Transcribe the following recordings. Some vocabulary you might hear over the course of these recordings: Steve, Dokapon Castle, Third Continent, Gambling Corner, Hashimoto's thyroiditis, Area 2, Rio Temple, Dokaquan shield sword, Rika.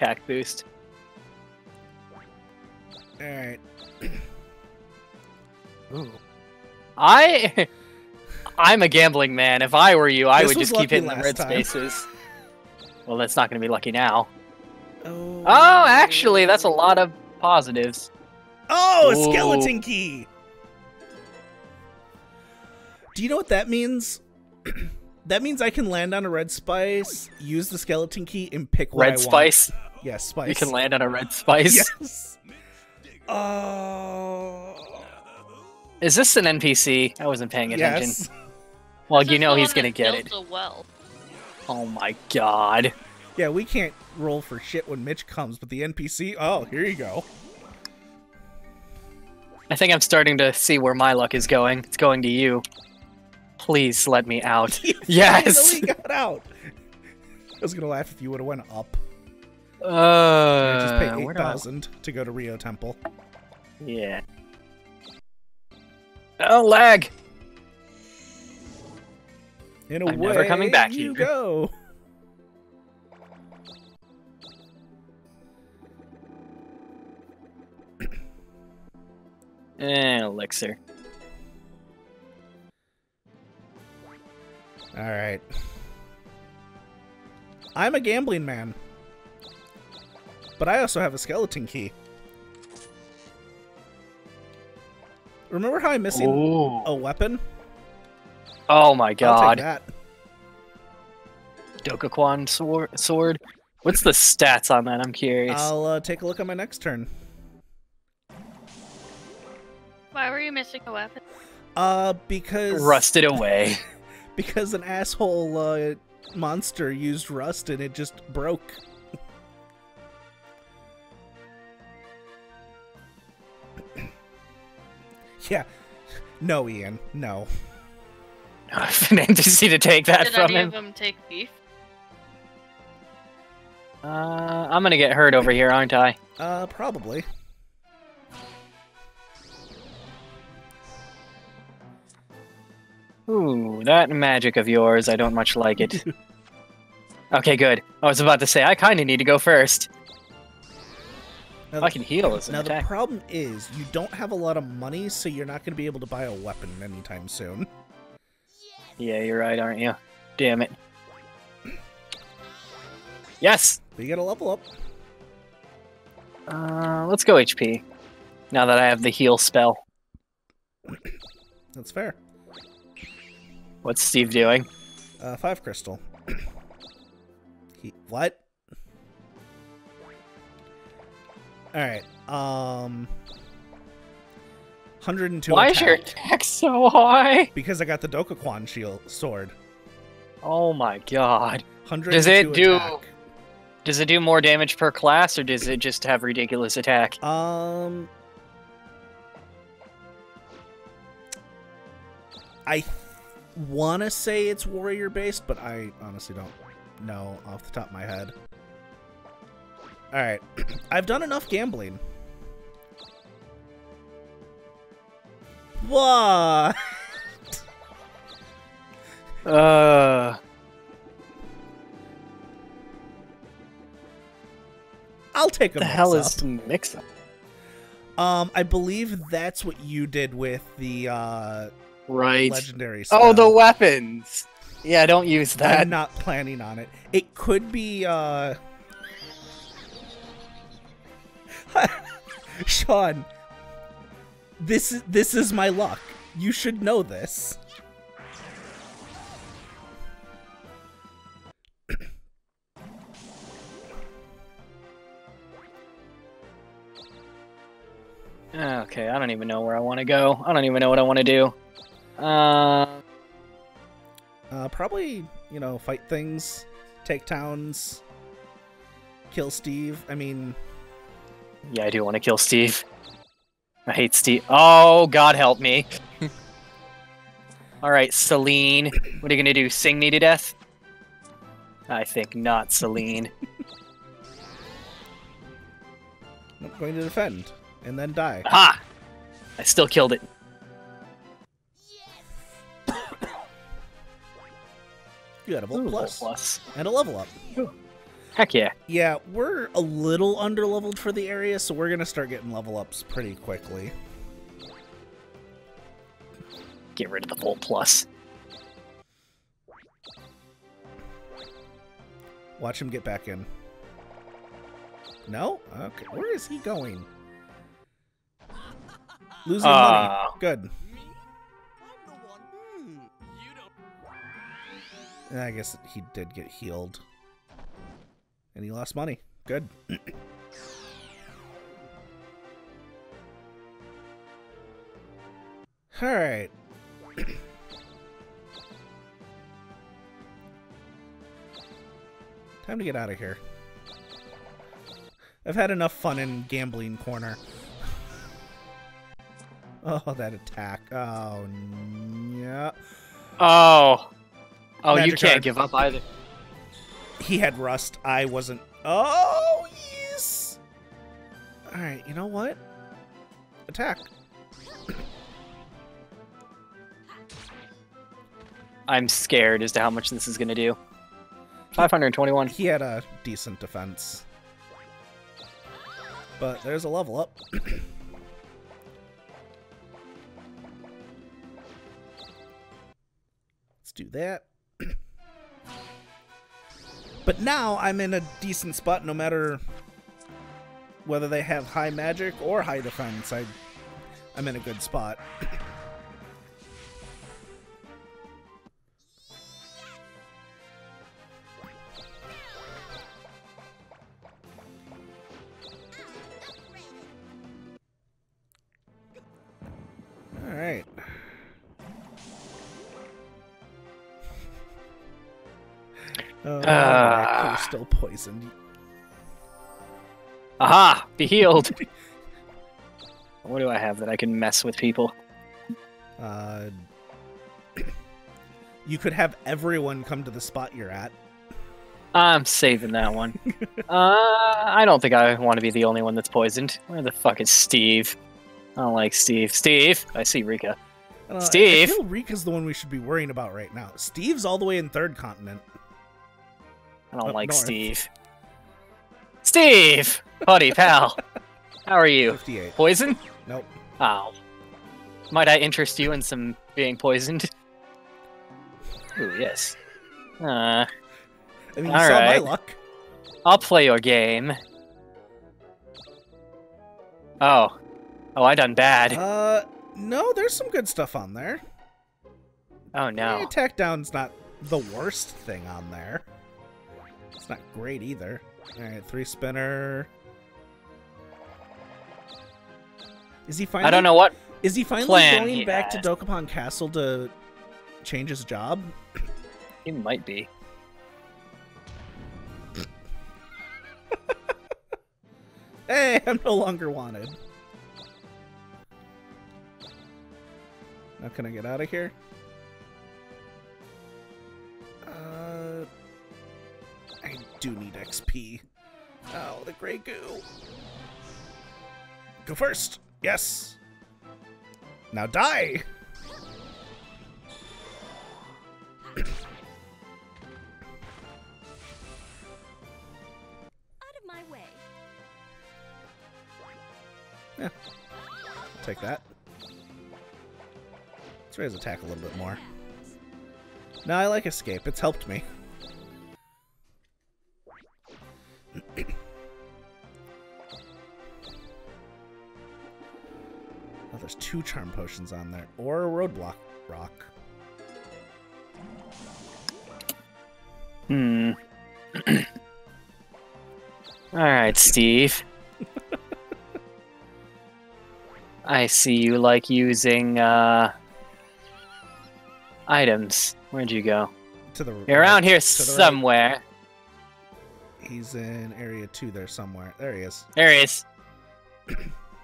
attack boost. Alright. Ooh. I'm a gambling man. If I were you, I would just keep hitting the red spaces. Well, that's not going to be lucky now. Oh. Oh, actually, that's a lot of positives. Oh, a skeleton key! Do you know what that means? That means I can land on a red spice, use the skeleton key, and pick what I want. Red spice? Yes, yeah, spice. You can land on a red spice? Yes. Oh. Is this an NPC? I wasn't paying attention. Yes. Well, you know he's gonna get it. Oh my god. Yeah, we can't roll for shit when Mitch comes, but the NPC, oh, here you go. I think I'm starting to see where my luck is going. It's going to you. Please let me out. Yes! Finally got out! I was gonna laugh if you would've went up. I just paid 8,000 to go to Rio Temple. Yeah. Oh, lag! In a way, I'm never coming back here. You go! Elixir. Alright. I'm a gambling man. But I also have a skeleton key. Remember how I'm missing a weapon? Oh my god. I'll take that. Dokaquan sword? What's the stats on that? I'm curious. I'll take a look on my next turn. Why were you missing a weapon? Because... rusted away. Because an asshole monster used rust and it just broke. Yeah. No, Ian. No. Not an NPC to take that from him. Did any of them take beef? I'm gonna get hurt over here, aren't I? Probably. Ooh, that magic of yours, I don't much like it. Okay, good. I was about to say, I kinda need to go first. Now I can heal as an attack. The problem is, you don't have a lot of money, so you're not gonna be able to buy a weapon anytime soon. Yeah, you're right, aren't you? Damn it. Yes! But you gotta level up. Let's go HP. Now that I have the heal spell. That's fair. What's Steve doing? 5 crystal. What? Alright, 102 Why attack. Is your attack so high? Because I got the Dokaquan shield sword. Oh my god. 102 attack. Does it do more damage per class, or does it just have ridiculous attack? I want to say it's warrior-based, but I honestly don't know off the top of my head. Alright, I've done enough gambling. What? I'll take a mix-up. What the hell is mix-up? I believe that's what you did with the, right. Legendary spell. Oh, the weapons! Yeah, don't use that. I'm not planning on it. It could be, Sean, this is my luck. You should know this. Okay, I don't even know where I want to go. I don't even know what I want to do. Probably, you know, fight things, take towns, kill Steve. I mean... yeah, I do want to kill Steve. I hate Steve. Oh, God help me. Alright, Celine. What are you going to do? Sing me to death? I think not, Celine. I'm going to defend, and then die. Aha! I still killed it. Yes. You got a plus. And a level up. Heck yeah. Yeah, we're a little underleveled for the area, so we're going to start getting level ups pretty quickly. Get rid of the full plus. Watch him get back in. No? Okay. Where is he going? Losing money. Good. I guess he did get healed. And he lost money. Good. Alright. Time to get out of here. I've had enough fun in Gambling Corner. Oh, that attack. Oh, yeah. Oh. Oh, Magic you can't card. Give up either. He had rust. I wasn't. Oh, yes. All right. You know what? Attack. I'm scared as to how much this is going to do. 521. He had a decent defense. But there's a level up. Let's do that. But now I'm in a decent spot no matter whether they have high magic or high defense. I'm in a good spot. All right. Oh, you're still poisoned. Aha! Be healed! What do I have that I can mess with people? You could have everyone come to the spot you're at. I'm saving that one. I don't think I want to be the only one that's poisoned. Where the fuck is Steve? I don't like Steve. Steve! I see Rika. Steve! I feel Rika's the one we should be worrying about right now. Steve's all the way in Third Continent. I don't like north. Steve. Steve! Buddy, pal. How are you? 58. Poison? Nope. Oh. Might I interest you in some being poisoned? Ooh, yes. I mean, you saw my luck. I'll play your game. Oh. Oh, I done bad. No, there's some good stuff on there. Oh, no. Attack down's not the worst thing on there. It's not great either. Alright, 3-spinner. Is he finally, I don't know what. Is he finally going back to Dokapon Castle to change his job? He might be. Hey, I'm no longer wanted. Now can I get out of here? I do need XP. Oh, the gray goo. Go first. Yes. Now die. Out of my way. Yeah. I'll take that. Let's raise attack a little bit more. No, I like escape. It's helped me. Oh, there's 2 charm potions on there, or a roadblock rock. Hmm. All right, Steve. I see you like using items. Where'd you go? To the right. You're around here somewhere. Right. He's in Area 2 there somewhere. There he is. There he is.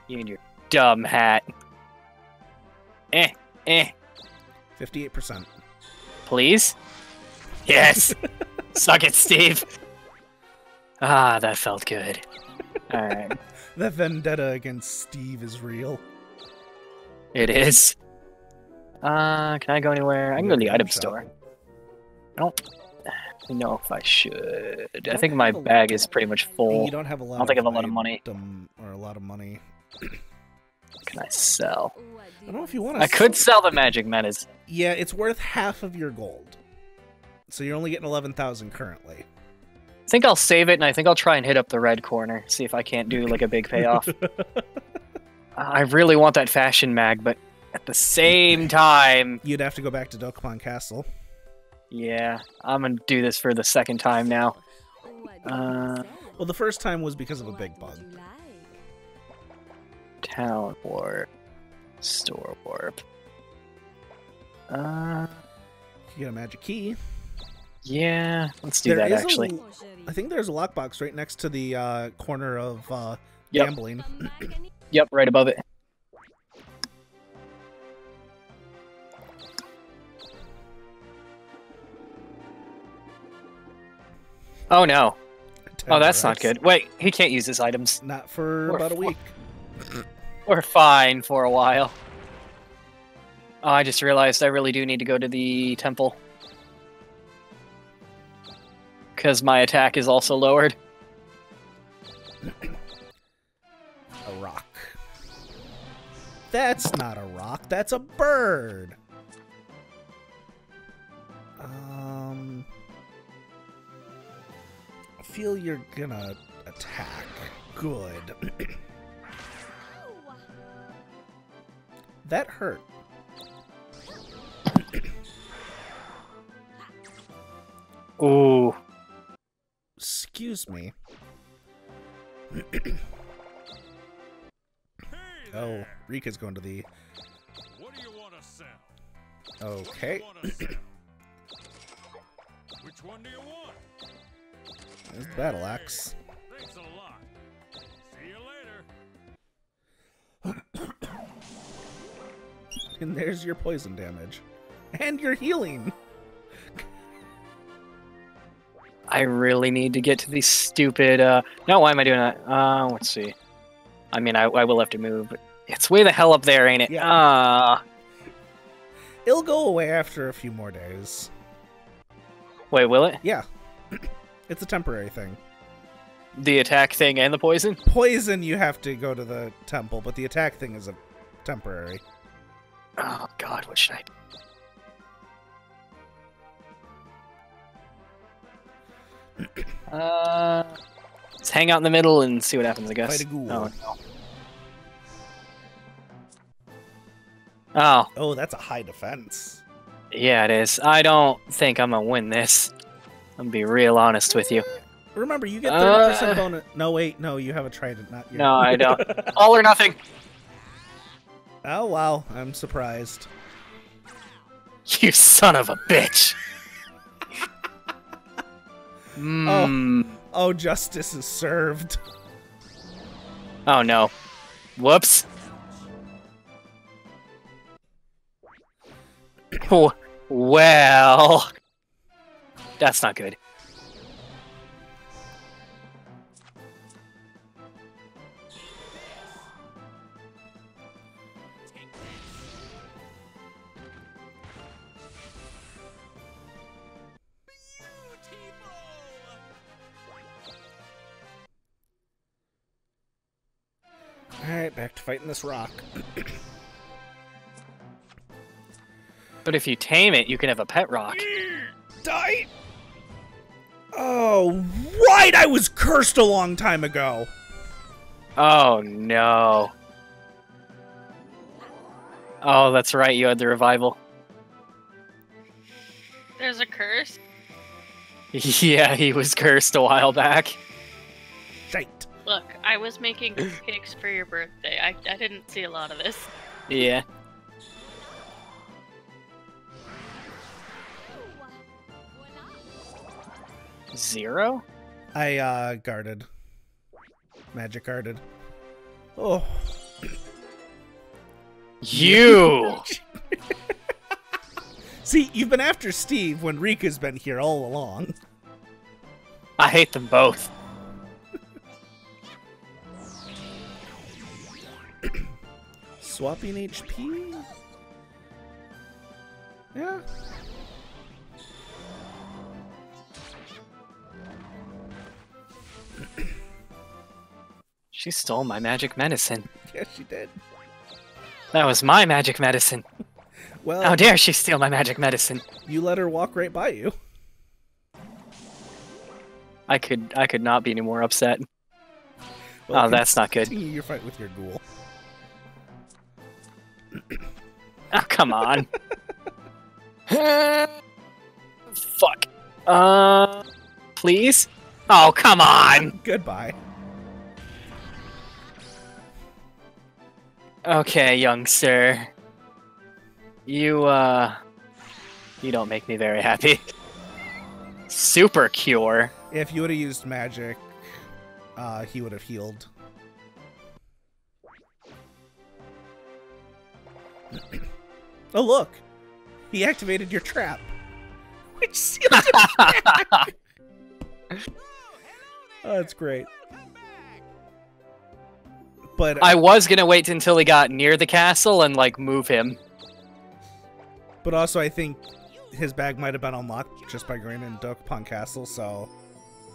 You and your dumb hat. 58%. Please? Yes! Suck it, Steve! Ah, that felt good. Alright. That vendetta against Steve is real. It is. Can I go anywhere? I can go to the item shop. Store. I don't... know if I should. I think my bag is pretty much full. You don't have a lot. I don't think I have a lot of money. Or a lot of money. What can I sell? I don't know if you want to. I could sell the magic medicine. Yeah, it's worth half of your gold. So you're only getting 11,000 currently. I think I'll save it, and I think I'll try and hit up the red corner. See if I can't do like a big payoff. I really want that fashion mag, but at the same time, you'd have to go back to Dokapon Castle. Yeah, I'm gonna do this for the second time now. Well, the first time was because of a big bug. Town warp, store warp. You get a magic key. Yeah, let's do that actually. I think there's a lockbox right next to the corner of gambling. Yep, right above it. Oh no! Oh, that's not good. Wait, he can't use his items. Not for about a week. We're fine for a while. Oh, I just realized I really do need to go to the temple. Because my attack is also lowered. A rock. That's not a rock, that's a bird! I feel you're gonna attack. Good. That hurt. Ooh. Excuse me. Oh, Rika's going to the... What do you want to sell? Okay. Which one do you want? There's the battle axe. Thanks a lot. See you later. And there's your poison damage. And your healing! I really need to get to these stupid, no, why am I doing that? Let's see. I mean, I will have to move, but it's way the hell up there, ain't it? Yeah. It'll go away after a few more days. Wait, will it? Yeah. It's a temporary thing. The attack thing and the poison? Poison, you have to go to the temple, but the attack thing is a temporary. Oh, God, what should I do? Let's hang out in the middle and see what happens, I guess. Fight a ghoul. Oh, no. Oh. Oh, that's a high defense. Yeah, it is. I don't think I'm going to win this. I'm going to be real honest with you. Remember, you get 30% bonus. No, wait. No, you have a trident. Not your... No, I don't. All or nothing. Oh, wow. I'm surprised. You son of a bitch. Mm. Oh, justice is served. Oh, no. Whoops. Well, that's not good. Alright, back to fighting this rock. But if you tame it, you can have a pet rock. Die! Oh, right! I was cursed a long time ago! Oh, no. Oh, that's right, you had the revival. There's a curse? Yeah, he was cursed a while back. Shite. Look, I was making cakes for your birthday. I didn't see a lot of this. Yeah. Zero? I, guarded. Magic guarded. Oh. You! See, you've been after Steve when Rika's been here all along. I hate them both. Swapping HP? Yeah. She stole my magic medicine. Yes, she did. That was my magic medicine. Well, how dare she steal my magic medicine? You let her walk right by you. I could not be any more upset. Well, oh, that's not good. Your fight with your ghoul. Oh, come on. Fuck. Please? Oh, come on! Goodbye. Okay, young sir. You don't make me very happy. Super cure. If you would have used magic, he would have healed. Oh, look! He activated your trap. Which sealed your trap! Oh, that's great. But I was gonna wait until he got near the castle and like move him. But also, I think his bag might have been unlocked just by going in Dokapon Castle. So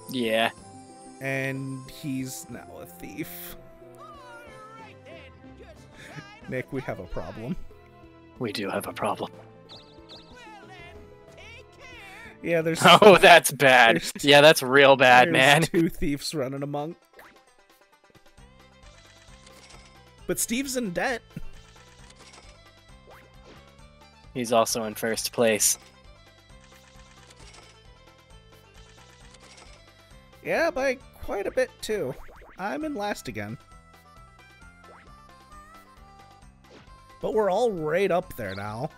yeah, and he's now a thief. Nick, we have a problem. We do have a problem. Yeah, there's. Oh, that's bad. Yeah, that's real bad, man. Two thieves running amok. But Steve's in debt. He's also in first place. Yeah, by quite a bit too. I'm in last again. But we're all right up there now.